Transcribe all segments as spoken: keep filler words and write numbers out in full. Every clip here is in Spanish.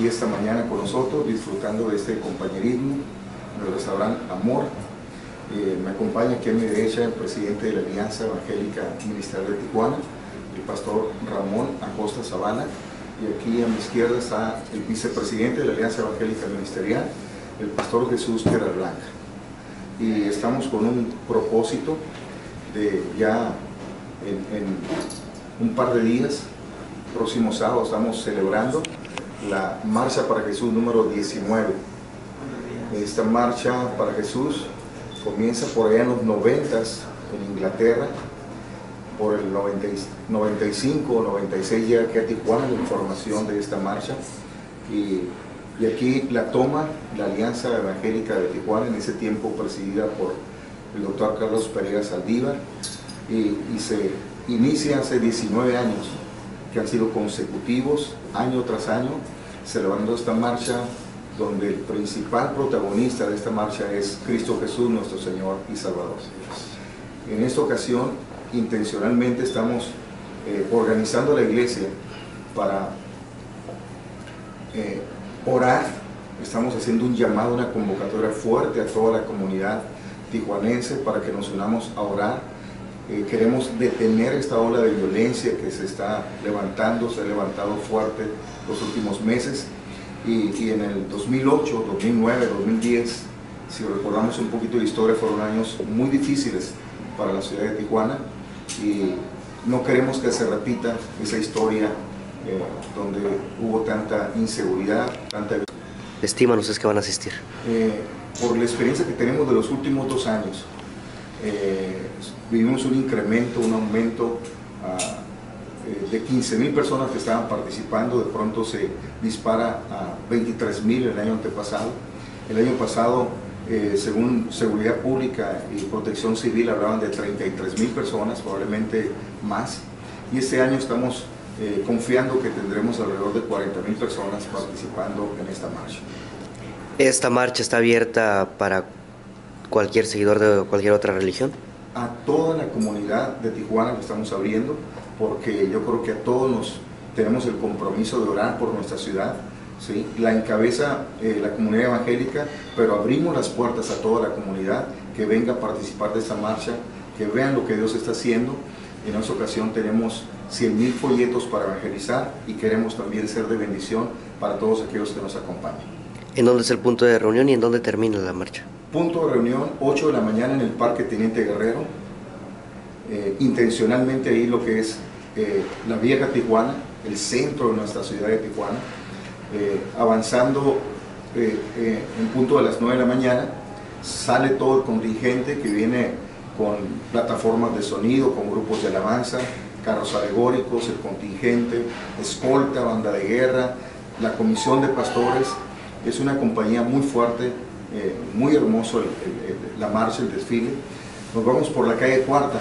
aquí esta mañana con nosotros, disfrutando de este compañerismo en el restaurante Amor. Eh, me acompaña aquí a mi derecha el presidente de la Alianza Evangélica Ministerial de Tijuana, el pastor Ramón Acosta Sabana, y aquí a mi izquierda está el vicepresidente de la Alianza Evangélica Ministerial, el pastor Jesús Querablanca. Y estamos con un propósito de ya en, en un par de días, próximo sábado, estamos celebrando la Marcha para Jesús número diecinueve. Esta Marcha para Jesús comienza por allá en los noventas en Inglaterra, por el noventa y cinco o noventa y seis llega aquí a Tijuana la información de esta marcha, y, y aquí la toma la Alianza Evangélica de Tijuana, en ese tiempo presidida por el doctor Carlos Pereira Saldívar, y, y se inicia hace diecinueve años, que han sido consecutivos, año tras año, celebrando esta marcha, donde el principal protagonista de esta marcha es Cristo Jesús, nuestro Señor y Salvador. En esta ocasión, intencionalmente estamos eh, organizando la iglesia para eh, orar. Estamos haciendo un llamado, una convocatoria fuerte a toda la comunidad tijuanense para que nos unamos a orar. Eh, queremos detener esta ola de violencia que se está levantando, se ha levantado fuerte los últimos meses. Y, y en el dos mil ocho, dos mil nueve, dos mil diez, si recordamos un poquito de historia, fueron años muy difíciles para la ciudad de Tijuana, y no queremos que se repita esa historia eh, donde hubo tanta inseguridad, tanta... Estímanos es que van a asistir. Eh, por la experiencia que tenemos de los últimos dos años, eh, vivimos un incremento, un aumento uh, de quince mil personas que estaban participando. De pronto se dispara a veintitrés mil el año antepasado. El año pasado, eh, según Seguridad Pública y Protección Civil, hablaban de treinta y tres mil personas, probablemente más. Y este año estamos eh, confiando que tendremos alrededor de cuarenta mil personas participando en esta marcha. ¿Esta marcha está abierta para cualquier seguidor de cualquier otra religión? A toda la comunidad de Tijuana que estamos abriendo, porque yo creo que a todos nos tenemos el compromiso de orar por nuestra ciudad, ¿sí? La encabeza eh, la comunidad evangélica, pero abrimos las puertas a toda la comunidad que venga a participar de esta marcha, que vean lo que Dios está haciendo. En esta ocasión tenemos cien mil folletos para evangelizar, y queremos también ser de bendición para todos aquellos que nos acompañan. ¿En dónde es el punto de reunión y en dónde termina la marcha? Punto de reunión, ocho de la mañana en el Parque Teniente Guerrero. Eh, intencionalmente ahí lo que es Eh, la vieja Tijuana, el centro de nuestra ciudad de Tijuana, eh, avanzando eh, eh, en punto de las nueve de la mañana, sale todo el contingente que viene con plataformas de sonido, con grupos de alabanza, carros alegóricos, el contingente, escolta, banda de guerra, la comisión de pastores. Es una compañía muy fuerte, eh, muy hermoso el, el, el, la marcha, el desfile. Nos vamos por la calle Cuarta.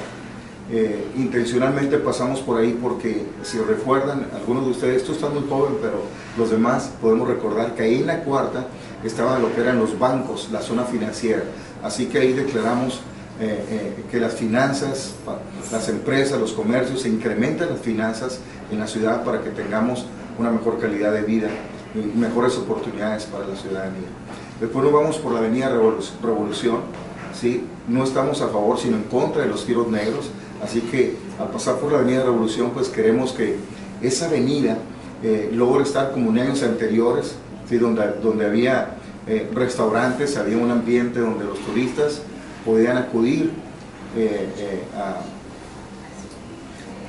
Eh, intencionalmente pasamos por ahí porque, si recuerdan, algunos de ustedes, tú estás muy joven, pero los demás podemos recordar que ahí en la Cuarta estaba lo que eran los bancos, la zona financiera. Así que ahí declaramos eh, eh, que las finanzas, las empresas, los comercios, se incrementan las finanzas en la ciudad para que tengamos una mejor calidad de vida y mejores oportunidades para la ciudadanía. Después nos vamos por la avenida Revolución, ¿sí? No estamos a favor sino en contra de los giros negros. Así que al pasar por la avenida Revolución, pues queremos que esa avenida eh, logre estar como en años anteriores, ¿sí? donde, donde había eh, restaurantes, había un ambiente donde los turistas podían acudir eh, eh, a,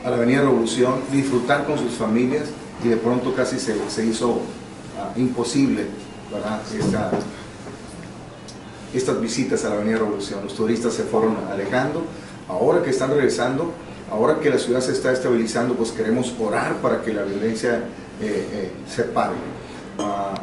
a la avenida Revolución, disfrutar con sus familias, y de pronto casi se, se hizo uh, imposible, ¿verdad? Esta, estas visitas a la avenida Revolución. Los turistas se fueron alejando. Ahora que están regresando, ahora que la ciudad se está estabilizando, pues queremos orar para que la violencia eh, eh, se pare. Uh,